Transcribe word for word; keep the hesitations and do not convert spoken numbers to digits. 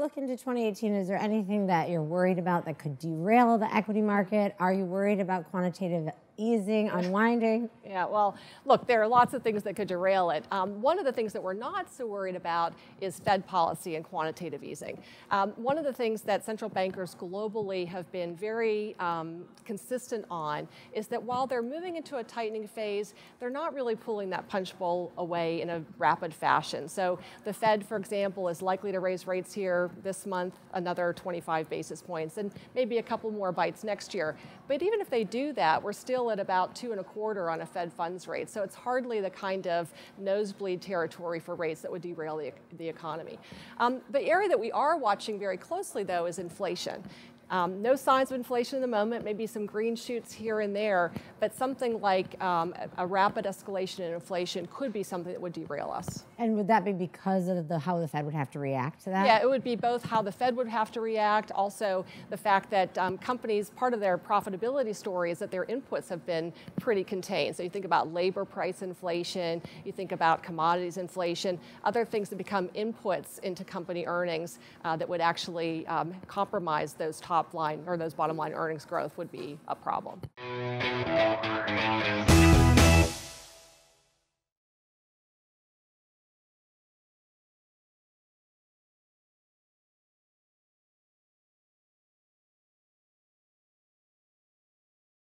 look into twenty eighteen, is there anything that you're worried about that could derail the equity market? Are you worried about quantitative easing, unwinding? Yeah, well, look, there are lots of things that could derail it. Um, one of the things that we're not so worried about is Fed policy and quantitative easing. Um, one of the things that central bankers globally have been very um, consistent on is that while they're moving into a tightening phase, they're not really pulling that punch bowl away in a rapid fashion. So the Fed, for example, is likely to raise rates here this month, another twenty-five basis points, and maybe a couple more bites next year. But even if they do that, we're still at about two and a quarter on a Fed funds rate. So it's hardly the kind of nosebleed territory for rates that would derail the, the economy. Um, the area that we are watching very closely, though, is inflation. Um, no signs of inflation in the moment, maybe some green shoots here and there, but something like um, a, a rapid escalation in inflation could be something that would derail us. And would that be because of the, how the Fed would have to react to that? Yeah, it would be both how the Fed would have to react, also the fact that um, companies, part of their profitability story is that their inputs have been pretty contained. So you think about labor price inflation, you think about commodities inflation, other things that become inputs into company earnings uh, that would actually um, compromise those top line or those bottom line earnings growth would be a problem.